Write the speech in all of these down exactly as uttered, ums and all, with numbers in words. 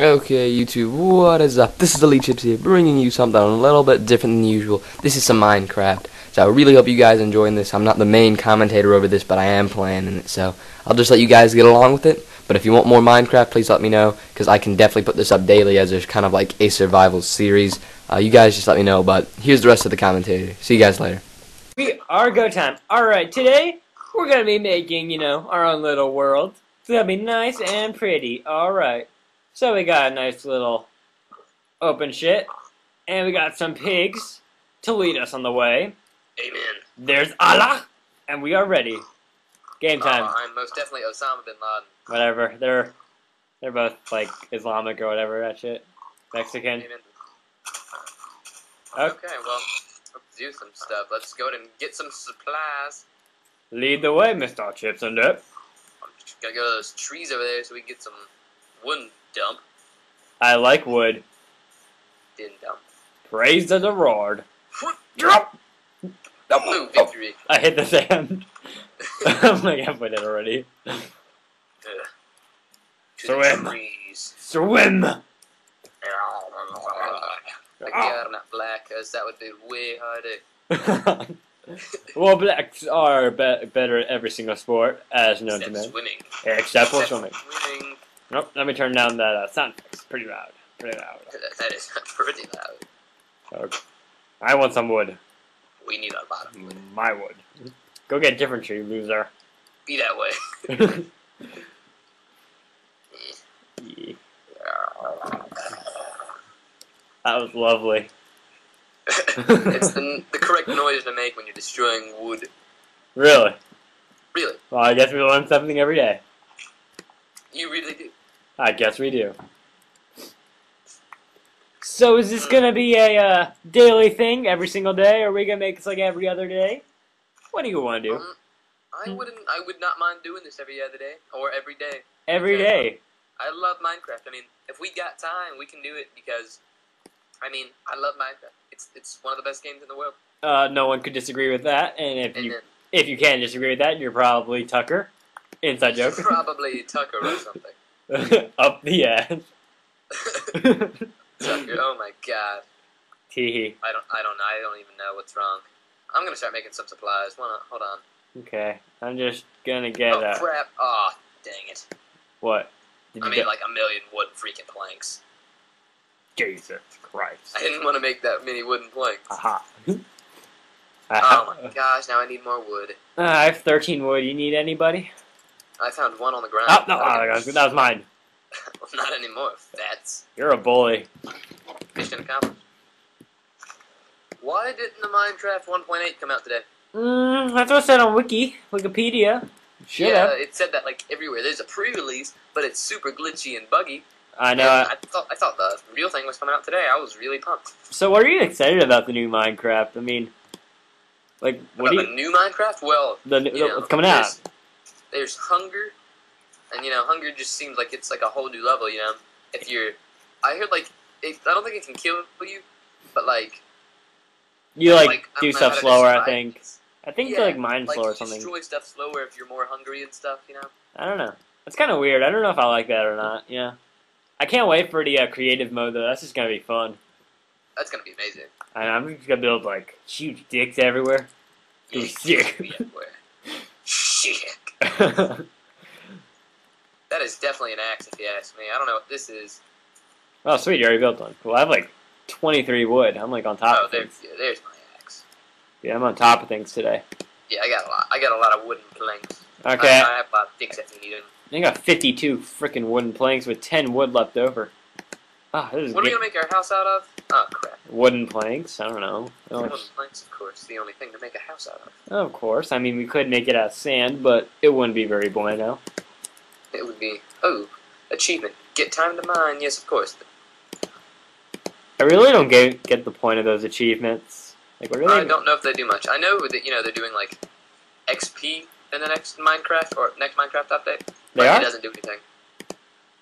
Okay, YouTube, what is up? This is Elite Chips here, bringing you something a little bit different than usual. This is some Minecraft, so I really hope you guys are enjoying this. I'm not the main commentator over this, but I am playing in it, so I'll just let you guys get along with it. But if you want more Minecraft, please let me know, because I can definitely put this up daily as there's kind of like a survival series. Uh, you guys just let me know, but here's the rest of the commentator. See you guys later. We are go time. Alright, today we're going to be making, you know, our own little world. It's going to be nice and pretty. Alright. So we got a nice little open shit, and we got some pigs to lead us on the way. Amen. There's Allah, and we are ready. Game time. Uh, I'm most definitely Osama bin Laden. Whatever. They're they're both like Islamic or whatever that shit. Mexican. Amen. Okay. Okay, well, let's do some stuff. Let's go ahead and get some supplies. Lead the way, Mister Chips and Dip. I'm just gonna go to those trees over there so we can get some wooden. Dump. I like wood. Didn't dump. Praise the Lord. Drop. Blue victory. Oh, I hit the sand. I'm like halfway dead already. Uh, Swim. Swim. Again, black, as that would be way harder. Well, blacks are be better at every single sport, as known to men. Swimming. Except for swimming. Swimming. Nope, let me turn down that uh, sound. It's pretty loud. Pretty loud. That is not pretty loud. Okay. I want some wood. We need a lot of wood. My wood. Go get a different tree, loser. Be that way. Yeah. That was lovely. It's the, the correct noise to make when you're destroying wood. Really? Really. Well, I guess we learn something every day. You really do. I guess we do. So is this gonna be a uh, daily thing every single day, or are we gonna make this like every other day? What do you want to do? Um, I wouldn't. I would not mind doing this every other day or every day. Every day. I love Minecraft. I mean, if we got time, we can do it because, I mean, I love Minecraft. It's it's one of the best games in the world. Uh, no one could disagree with that. And if and you then, if you can disagree with that, you're probably Tucker. Inside joke. Probably Tucker or something. Up the ass. Tucker, oh my god. Teehee. I don't, I don't know. I don't even know what's wrong. I'm gonna start making some supplies. Why not? Hold on. Okay, I'm just gonna get. Oh a... crap! Oh, dang it. What? Did I made get... like a million wooden freaking planks. Jesus Christ! I didn't want to make that many wooden planks. Aha. Oh my gosh! Now I need more wood. Uh, I have thirteen wood. You need anybody? I found one on the ground. Oh, no, oh, that, was, that was mine. Not anymore, fats. You're a bully. Mission accomplished. Why didn't the Minecraft one point eight come out today? Mm, that's what it said on Wiki, Wikipedia. Should've. Yeah, it said that like everywhere. There's a pre-release, but it's super glitchy and buggy. I know. I, I thought I thought the real thing was coming out today. I was really pumped. So, what are you excited about the new Minecraft? I mean, like, what about do you? The new Minecraft? Well, the new, know, it's coming out. There's hunger, and you know, hunger just seems like it's like a whole new level. You know, if you're, I heard like, it, I don't think it can kill you, but like, you like, like do stuff slower. I think, I think yeah, you like mine like slower or something. Destroy stuff slower if you're more hungry and stuff. You know. I don't know. That's kind of weird. I don't know if I like that or not. Yeah, I can't wait for the uh, creative mode though. That's just gonna be fun. That's gonna be amazing. I know, I'm just gonna build like huge dicks everywhere. Yeah, sick. Everywhere. Shit. That is definitely an axe, if you ask me. I don't know what this is. Oh, sweet, you already built one. Cool. I have like twenty-three wood. I'm like on top. Oh, of there, things. Yeah, there's my axe. Yeah, I'm on top of things today. Yeah, I got a lot. I got a lot of wooden planks. Okay. I, I have a lot of sticks that we need. I got fifty-two freaking wooden planks with ten wood left over. Ah, oh, this is. What good. Are we gonna make our house out of? Oh crap. Wooden planks? I don't know. Oh. Wooden planks, of course, the only thing to make a house out of. Oh, of course. I mean, we could make it out of sand, but it wouldn't be very bueno. It would be. Oh, achievement. Get time to mine. Yes, of course. I really don't get get the point of those achievements. Like, what really? I don't know if they do much. I know that you know they're doing like X P in the next Minecraft or next Minecraft update. They but are? It doesn't do anything.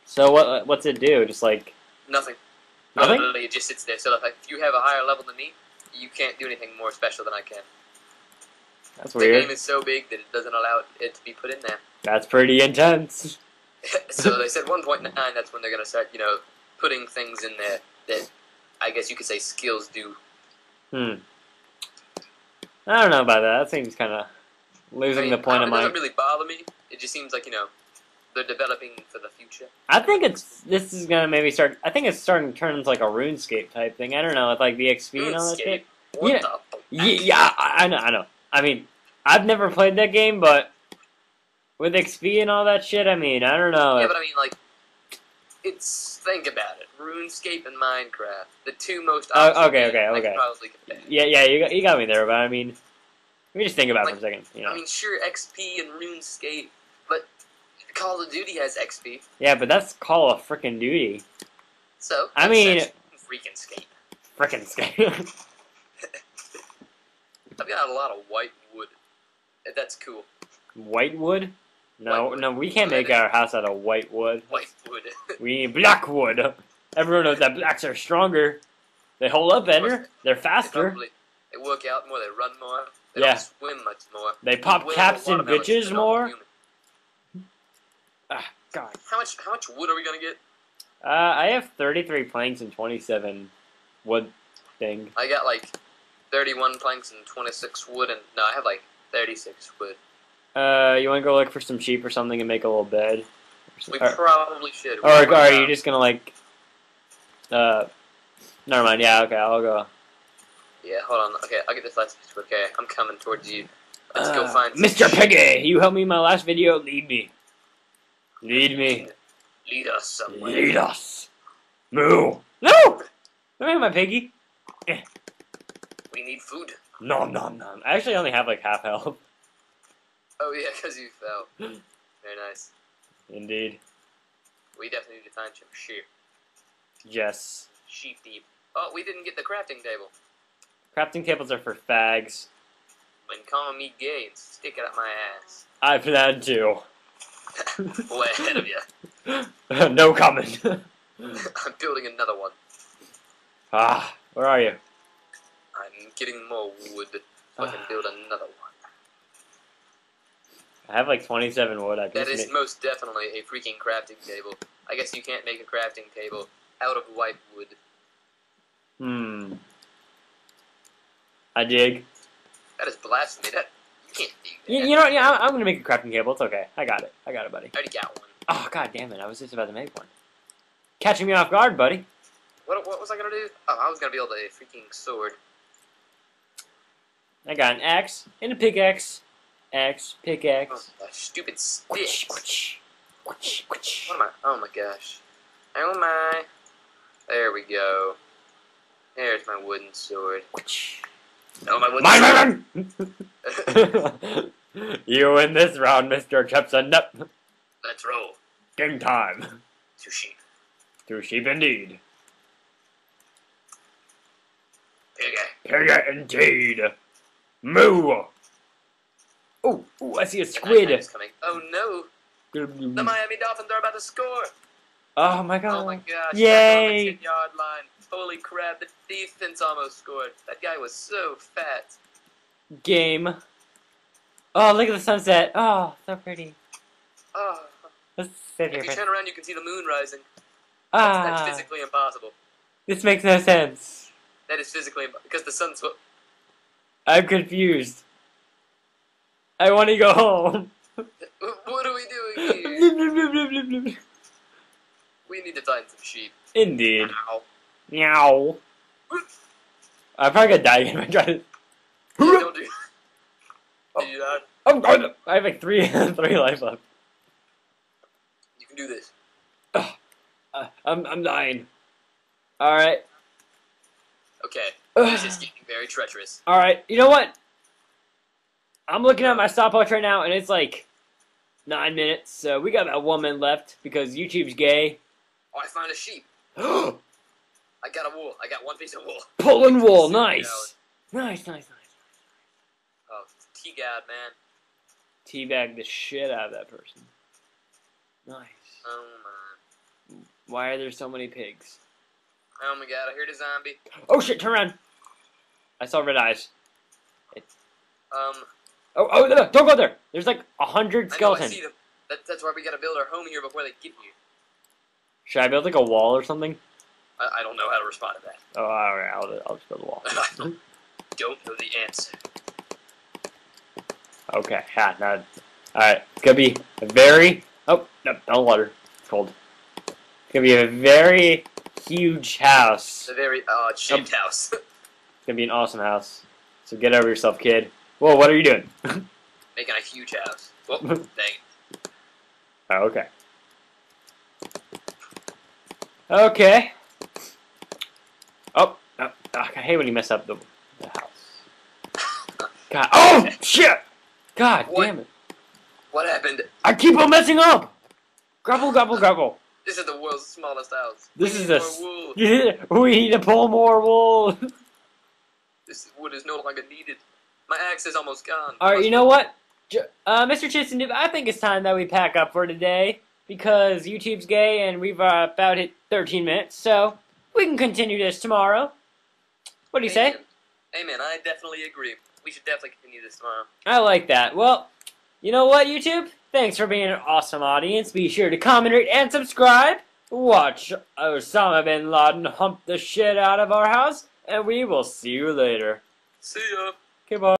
So what? What's it do? Just like. Nothing. Nothing? Literally, it just sits there. So if you have a higher level than me, you can't do anything more special than I can. That's weird. The game is so big that it doesn't allow it to be put in there. That's pretty intense. So they said one point nine, that's when they're going to start, you know, putting things in there that I guess you could say skills do. Hmm. I don't know about that. That seems kind of losing I mean, the point of my... It doesn't really bother me. It just seems like, you know, they're developing for the future. I think it's... This is going to maybe start... I think it's starting to turn into like a RuneScape type thing. I don't know. With like the X P RuneScape. And all that shit. What yeah. the yeah, yeah, I know. I know. I mean, I've never played that game, but with X P and all that shit, I mean, I don't know. Yeah, but I mean, like... It's, think about it. RuneScape and Minecraft, the two most uh, okay, okay, okay. Probably yeah, yeah, you got, you got me there, but I mean, let me just think about like, it for a second. You know. I mean, sure, X P and RuneScape, but Call of Duty has X P. Yeah, but that's Call of Frickin' Duty. So I mean, freaking scape, frickin' scape. I've got a lot of white wood. That's cool. White wood. No, no, we can't make our house out of white wood. White wood. We need black wood. Everyone knows that blacks are stronger. They hold up better. They're faster. They, they work out more. They run more. They yeah. don't swim much more. They pop caps and bitches more. Ah, God. How much? How much wood are we gonna get? Uh, I have thirty-three planks and twenty-seven wood thing. I got like thirty-one planks and twenty-six wood, and no, I have like thirty-six wood. Uh, you want to go look for some sheep or something and make a little bed? We or, probably should. Or, or are you just going to, like, uh, never mind. Yeah, okay, I'll go. Yeah, hold on. Okay, I'll get this last picture. Okay, I'm coming towards you. Let's uh, go find Mister Piggy, you helped me in my last video. Lead me. Lead me. Lead us somewhere. Lead us. Moo. No! Don't hit my piggy. We need food. Nom, nom, nom. I actually only have, like, half health. Oh yeah, because you fell. Very nice. Indeed. We definitely need to find some sheep. Yes. Sheep deep. Oh, we didn't get the crafting table. Crafting tables are for fags. When calling me gay and stick it up my ass. I plan to. Way ahead of you. No comment. I'm building another one. Ah, where are you? I'm getting more wood so I can build another one. I have like twenty-seven wood. I that is most definitely a freaking crafting table. I guess you can't make a crafting table out of white wood. Hmm. I dig. That is blasphemy. That you can't dig that. You, you know, yeah, I'm, I'm gonna make a crafting table. It's okay. I got it. I got it, buddy. I already got one. Oh god damn it! I was just about to make one. Catching me off guard, buddy. What what was I gonna do? Oh, I was gonna build a freaking sword. I got an axe and a pickaxe. Axe, pickaxe. Oh, stupid stick. What am I? Oh my gosh. Oh my. There we go. There's my wooden sword. Oh my wooden sword. You win this round, Mister Chips and Nup. Let's roll. Game time. Two sheep. Two sheep indeed. Piggy. Piggy indeed. Moo. Oh, ooh, I see a squid. Coming. Oh no! The Miami Dolphins are about to score. Oh my god! Oh my gosh! Yay! The ten-yard line. Holy crap! The defense almost scored. That guy was so fat. Game. Oh, look at the sunset. Oh, so pretty. Oh. Let's sit here. If you turn around, you can see the moon rising. Ah. That's, that's physically impossible. This makes no sense. That is physically impossible because the sun's. I'm confused. I want to go home. What are we doing here? We need to find some sheep. Indeed. Meow. Meow. I'm probably gonna die again if I try to. Don't do that. Did you die? Oh god! I have like three, three life left. You can do this. Uh, I'm, I'm dying. All right. Okay. This is getting very treacherous. All right. You know what? I'm looking at my stopwatch right now, and it's like nine minutes, so we got that one minute left because YouTube's gay. Oh, I found a sheep. I got a wool. I got one piece of wool. Pulling wool. Nice. Nice, nice, nice. Oh, teabag, man. Teabag the shit out of that person. Nice. Oh, man. Why are there so many pigs? Oh, my God. I heard a zombie. Oh, shit. Turn around. I saw red eyes. It's... Um... Oh, oh, no, don't go there. There's like a hundred skeletons. I see them. That, that's why we gotta build our home here before they get here. Should I build like a wall or something? I, I don't know how to respond to that. Oh, all right. I'll, I'll just go to the wall. I don't, don't know the answer. Okay. Yeah, no, all right. It's going to be a very... Oh, no. Don't water. It's cold. It's going to be a very huge house. A very uh, shaped oh. house. It's going to be an awesome house. So get over yourself, kid. Whoa, what are you doing? Making a huge house. Whoa, dang it. Oh, okay. Okay. Oh, oh, I hate when you mess up the, the house. God. Oh, shit! God what? damn it. What happened? I keep on messing up! Gravel, gravel, gravel. This is the world's smallest house. This we is need a... More wool. We need to pull more wool. This wood is no longer needed. My axe is almost gone. Alright, you know what? Uh, Mister Chipson, I think it's time that we pack up for today. Because YouTube's gay and we've uh, about hit thirteen minutes. So, we can continue this tomorrow. What do you Amen. say? Amen, I definitely agree. We should definitely continue this tomorrow. I like that. Well, you know what, YouTube? Thanks for being an awesome audience. Be sure to comment, rate, and subscribe. Watch Osama bin Laden hump the shit out of our house. And we will see you later. See ya. Goodbye.